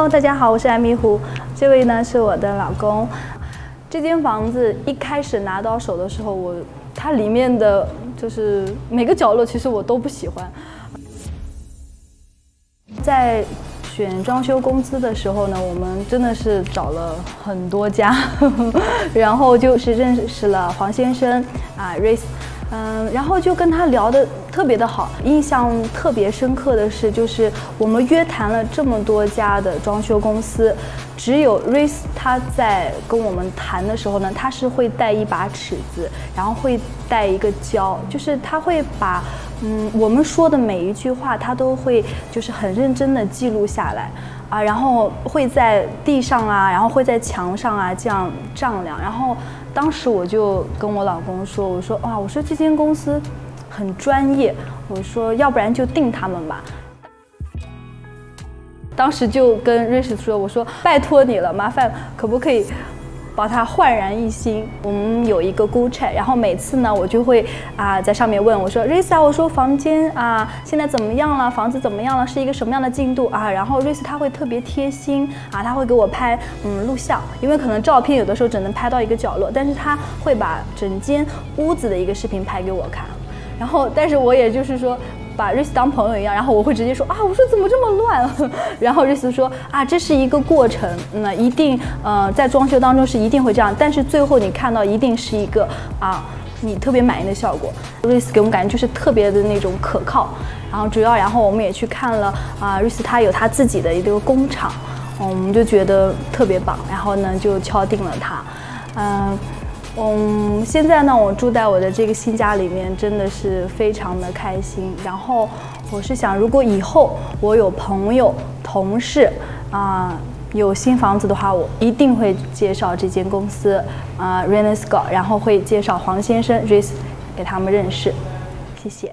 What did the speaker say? Hello， 大家好，我是艾米糊，这位呢是我的老公。这间房子一开始拿到手的时候，它里面的就是每个角落，其实我都不喜欢。在选装修公司的时候呢，我们真的是找了很多家，然后就是认识了黄先生啊 ，Rhys。 然后就跟他聊得特别的好，印象特别深刻的是，就是我们约谈了这么多家的装修公司，只有 Rhys 他在跟我们谈的时候呢，他是会带一把尺子，然后会带一个胶，就是他会把我们说的每一句话，他都会就是很认真的记录下来。 啊，然后会在地上啊，然后会在墙上啊，这样丈量。然后当时我就跟我老公说，我说哇，我说这间公司很专业，我说要不然就定他们吧。当时就跟瑞士说，我说拜托你了，麻烦可不可以把它焕然一新？我们有一个 Google Chat， 然后每次呢，我就会在上面问我说瑞斯啊，我说房间啊现在怎么样了？房子怎么样了？是一个什么样的进度啊？然后瑞斯他会特别贴心啊，他会给我拍录像，因为可能照片有的时候只能拍到一个角落，但是他会把整间屋子的一个视频拍给我看。然后，但是我也就是说。 把瑞斯当朋友一样，然后我会直接说啊，我说怎么这么乱？然后瑞斯说啊，这是一个过程，一定在装修当中是一定会这样，但是最后你看到一定是一个你特别满意的效果。瑞斯给我们感觉就是特别的那种可靠，然后主要然后我们也去看了瑞斯他有他自己的一个工厂，我们就觉得特别棒，然后呢就敲定了他，现在呢，我住在我的这个新家里面，真的是非常的开心。然后我是想，如果以后我有朋友、同事有新房子的话，我一定会介绍这间公司Rhys Scott， 然后会介绍黄先生 Rhys 给他们认识。谢谢。